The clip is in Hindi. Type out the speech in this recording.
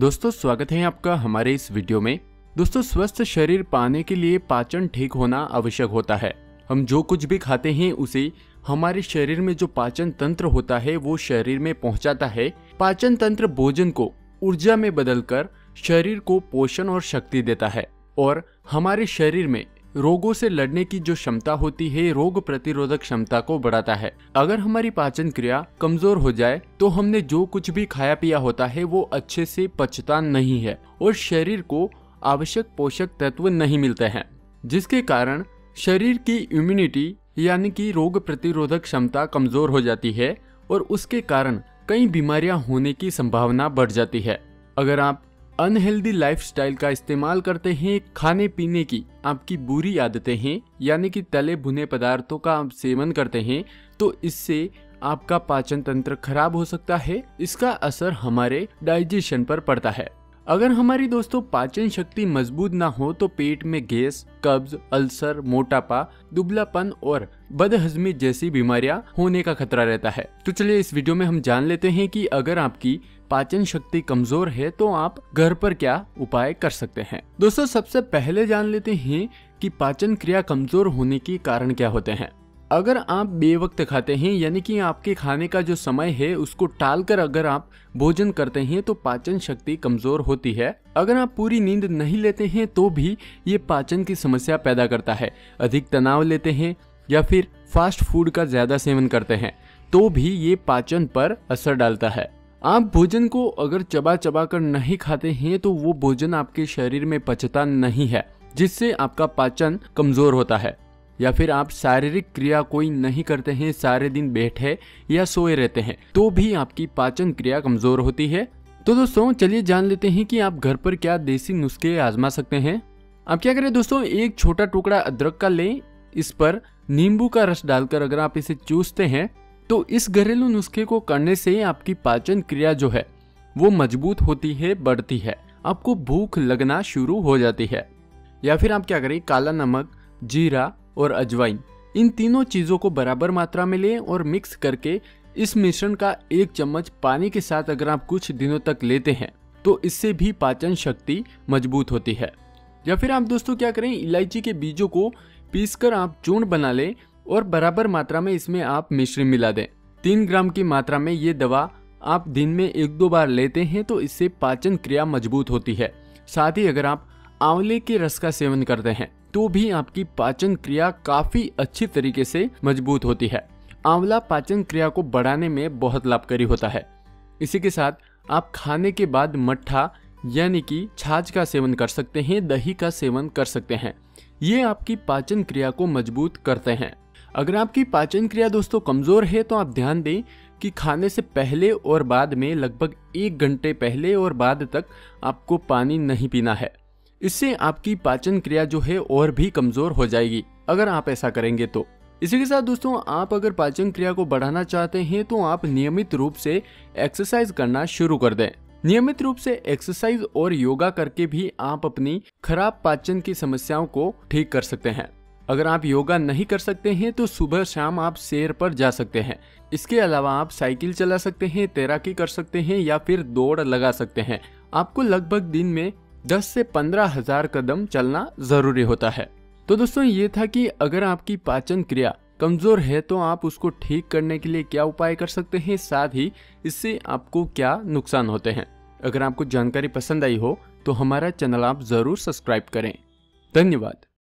दोस्तों स्वागत है आपका हमारे इस वीडियो में। दोस्तों स्वस्थ शरीर पाने के लिए पाचन ठीक होना आवश्यक होता है। हम जो कुछ भी खाते हैं उसे हमारे शरीर में जो पाचन तंत्र होता है वो शरीर में पहुंचाता है। पाचन तंत्र भोजन को ऊर्जा में बदलकर शरीर को पोषण और शक्ति देता है और हमारे शरीर में रोगों से लड़ने की जो क्षमता होती है रोग प्रतिरोधक क्षमता को बढ़ाता है। अगर हमारी पाचन क्रिया कमजोर हो जाए तो हमने जो कुछ भी खाया पिया होता है वो अच्छे से पचता नहीं है और शरीर को आवश्यक पोषक तत्व नहीं मिलते हैं, जिसके कारण शरीर की इम्यूनिटी यानी कि रोग प्रतिरोधक क्षमता कमजोर हो जाती है और उसके कारण कई बीमारियां होने की संभावना बढ़ जाती है। अगर आप अनहेल्दी लाइफस्टाइल का इस्तेमाल करते हैं, खाने पीने की आपकी बुरी आदतें हैं यानी कि तले भुने पदार्थों का आप सेवन करते हैं, तो इससे आपका पाचन तंत्र खराब हो सकता है। इसका असर हमारे डाइजेशन पर पड़ता है। अगर हमारी दोस्तों पाचन शक्ति मजबूत ना हो तो पेट में गैस, कब्ज, अल्सर, मोटापा, दुबलापन और बदहजमी जैसी बीमारियां होने का खतरा रहता है। तो चलिए इस वीडियो में हम जान लेते हैं कि अगर आपकी पाचन शक्ति कमजोर है तो आप घर पर क्या उपाय कर सकते हैं। दोस्तों सबसे पहले जान लेते हैं कि पाचन क्रिया कमजोर होने के कारण क्या होते हैं। अगर आप बेवक्त खाते हैं यानी कि आपके खाने का जो समय है उसको टालकर अगर आप भोजन करते हैं तो पाचन शक्ति कमजोर होती है। अगर आप पूरी नींद नहीं लेते हैं तो भी ये पाचन की समस्या पैदा करता है। अधिक तनाव लेते हैं या फिर फास्ट फूड का ज्यादा सेवन करते हैं तो भी ये पाचन पर असर डालता है। आप भोजन को अगर चबा चबा कर नहीं खाते हैं तो वो भोजन आपके शरीर में पचता नहीं है, जिससे आपका पाचन कमजोर होता है। या फिर आप शारीरिक क्रिया कोई नहीं करते हैं, सारे दिन बैठे या सोए रहते हैं तो भी आपकी पाचन क्रिया कमजोर होती है। तो दोस्तों चलिए जान लेते हैं कि आप घर पर क्या देसी नुस्खे आजमा सकते हैं। आप क्या करें दोस्तों, एक छोटा टुकड़ा अदरक का लें, इस पर नींबू का रस डालकर अगर आप इसे चूसते हैं तो इस घरेलू नुस्खे को करने से आपकी पाचन क्रिया जो है वो मजबूत होती है, बढ़ती है, आपको भूख लगना शुरू हो जाती है। या फिर आप क्या करें, काला नमक, जीरा और अजवाइन इन तीनों चीजों को बराबर मात्रा में लें और मिक्स करके इस मिश्रण का एक चम्मच पानी के साथ अगर आप कुछ दिनों तक लेते हैं तो इससे भी पाचन शक्ति मजबूत होती है। या फिर आप दोस्तों क्या करें, इलायची के बीजों को पीसकर आप चूर्ण बना लें और बराबर मात्रा में इसमें आप मिश्रण मिला दें। 3 ग्राम की मात्रा में ये दवा आप दिन में 1-2 बार लेते हैं तो इससे पाचन क्रिया मजबूत होती है। साथ ही अगर आप आंवले के रस का सेवन करते हैं तो भी आपकी पाचन क्रिया काफी अच्छी तरीके से मजबूत होती है। आंवला पाचन क्रिया को बढ़ाने में बहुत लाभकारी होता है। इसी के साथ आप खाने के बाद मट्ठा यानी कि छाछ का सेवन कर सकते हैं, दही का सेवन कर सकते हैं, ये आपकी पाचन क्रिया को मजबूत करते हैं। अगर आपकी पाचन क्रिया दोस्तों कमजोर है तो आप ध्यान दें कि खाने से पहले और बाद में लगभग 1 घंटे पहले और बाद तक आपको पानी नहीं पीना है। इससे आपकी पाचन क्रिया जो है और भी कमजोर हो जाएगी अगर आप ऐसा करेंगे तो। इसी के साथ दोस्तों आप अगर पाचन क्रिया को बढ़ाना चाहते हैं तो आप नियमित रूप से एक्सरसाइज करना शुरू कर दें। नियमित रूप से एक्सरसाइज और योगा करके भी आप अपनी खराब पाचन की समस्याओं को ठीक कर सकते हैं। अगर आप योगा नहीं कर सकते हैं तो सुबह शाम आप सैर पर जा सकते हैं। इसके अलावा आप साइकिल चला सकते हैं, तैराकी कर सकते हैं या फिर दौड़ लगा सकते हैं। आपको लगभग दिन में 10 से 15,000 कदम चलना जरूरी होता है। तो दोस्तों ये था कि अगर आपकी पाचन क्रिया कमजोर है तो आप उसको ठीक करने के लिए क्या उपाय कर सकते हैं, साथ ही इससे आपको क्या नुकसान होते हैं। अगर आपको जानकारी पसंद आई हो तो हमारा चैनल आप जरूर सब्सक्राइब करें। धन्यवाद।